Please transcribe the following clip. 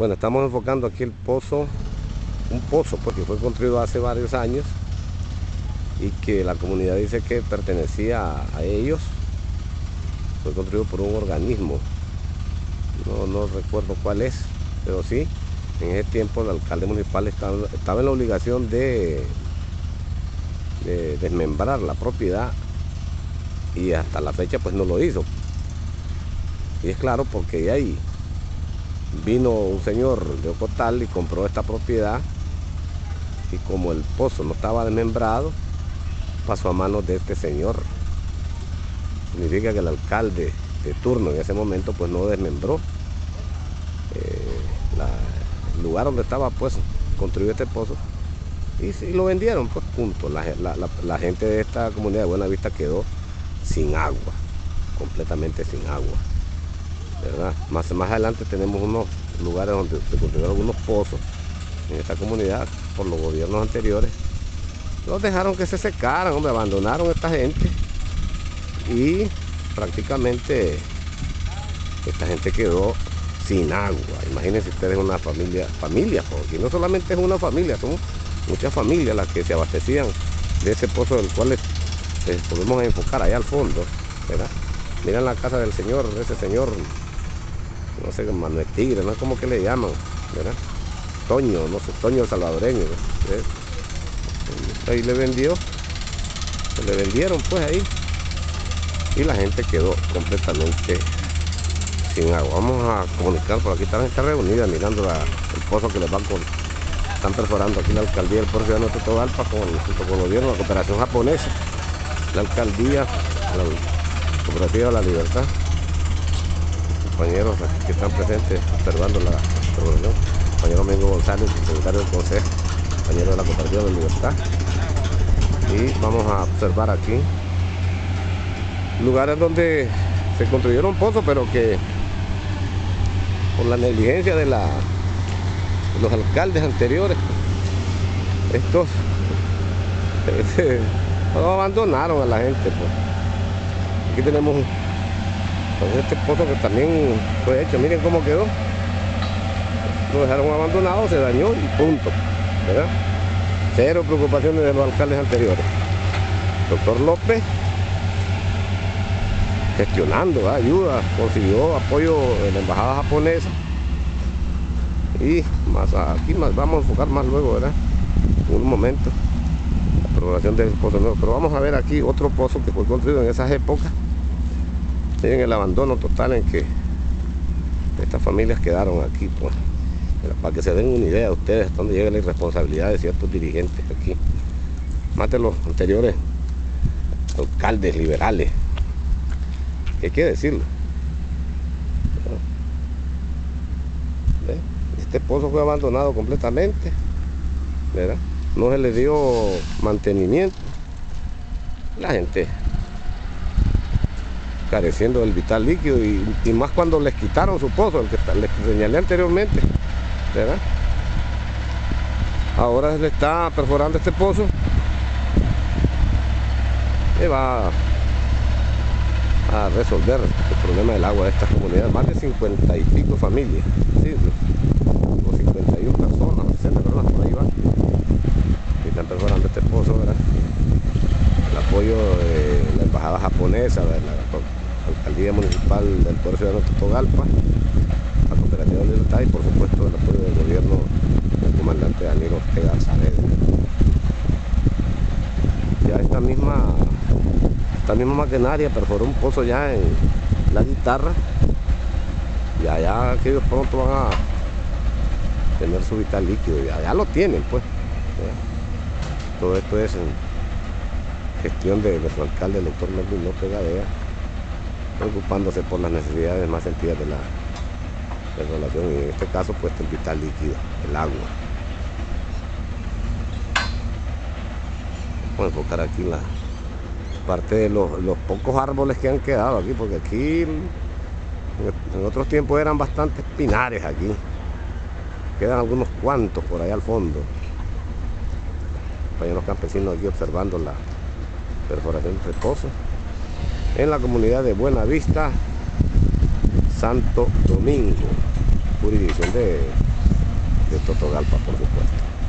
Bueno, estamos enfocando aquí el pozo, un pozo porque fue construido hace varios años y que la comunidad dice que pertenecía a ellos. Fue construido por un organismo, no recuerdo cuál es, pero sí, en ese tiempo el alcalde municipal estaba en la obligación de desmembrar la propiedad y hasta la fecha pues no lo hizo. Y es claro porque de ahí vino un señor de Ocotal y compró esta propiedad y como el pozo no estaba desmembrado, pasó a manos de este señor. Significa que el alcalde de turno en ese momento pues no desmembró el lugar donde estaba pues construido este pozo y lo vendieron pues punto. La gente de esta comunidad de Buena Vista quedó sin agua, completamente sin agua, ¿verdad? Más adelante tenemos unos lugares donde se construyeron algunos pozos en esta comunidad por los gobiernos anteriores. Los dejaron que se secaran, hombre, abandonaron a esta gente y prácticamente esta gente quedó sin agua. Imagínense ustedes una familia, porque no solamente es una familia, son muchas familias las que se abastecían de ese pozo del cual les podemos enfocar allá al fondo, ¿verdad? Miren la casa del señor, de ese señor, no sé, Manuel Tigre, no es como que le llaman, ¿verdad? Toño, no sé, Toño salvadoreño, ¿verdad? Ahí le vendió, le vendieron pues ahí y la gente quedó completamente sin agua. Vamos a comunicar por aquí, están reunidas mirando el pozo que les van están perforando aquí la Alcaldía del Poder Ciudadano de Totogalpa junto con el gobierno, la cooperación japonesa, la Alcaldía, la Cooperativa La Libertda, los compañeros que están presentes observando la reunión, el compañero Domingo González, el secretario del Consejo, el compañero de la Cooperativa La Libertda, y vamos a observar aquí lugares donde se construyeron pozos, pero que por la negligencia de los alcaldes anteriores, estos abandonaron a la gente. Pues. Aquí tenemos este pozo que también fue hecho, miren cómo quedó. Lo dejaron abandonado, se dañó y punto, ¿verdad? Cero preocupaciones de los alcaldes anteriores. Doctor López, gestionando, ¿verdad? Ayuda, consiguió apoyo de la embajada japonesa y más aquí vamos a enfocar más luego, ¿verdad? En un momento la programación del pozo nuevo, pero vamos a ver aquí otro pozo que fue construido en esas épocas. Miren el abandono total en que estas familias quedaron aquí, pues, para que se den una idea ustedes hasta dónde llega la irresponsabilidad de ciertos dirigentes aquí, más de los anteriores alcaldes liberales. Hay que decirlo. Este pozo fue abandonado completamente, ¿verdad? No se le dio mantenimiento. La gente careciendo del vital líquido y más cuando les quitaron su pozo, el que les señalé anteriormente, ¿verdad? Ahora se le está perforando este pozo y va a resolver el problema del agua de esta comunidad. Más de 50 y pico familias, ¿sí? O 51 personas, 60 personas por ahí van, que están perforando este pozo, ¿verdad? El apoyo de la embajada japonesa, de la Alcaldía Municipal del Poder Ciudadano de Totogalpa, la Cooperativa de Libertad y por supuesto el apoyo del gobierno del comandante Daniel Ortega Saavedra. Ya esta misma maquinaria perforó un pozo ya en La Guitarra y allá que ellos pronto van a tener su vital líquido, ya lo tienen pues. Todo esto es en gestión de nuestro alcalde, el doctor Melvin López, preocupándose por las necesidades más sentidas de la población y en este caso pues el vital líquido, el agua. Vamos a enfocar aquí la parte de los pocos árboles que han quedado aquí, porque aquí en otros tiempos eran bastantes pinares aquí, quedan algunos cuantos por ahí al fondo. Hay unos campesinos aquí observando la perforación de pozo en la comunidad de Buena Vista, Santo Domingo, jurisdicción de de Totogalpa, por supuesto.